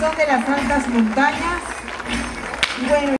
son de las altas montañas. Bueno,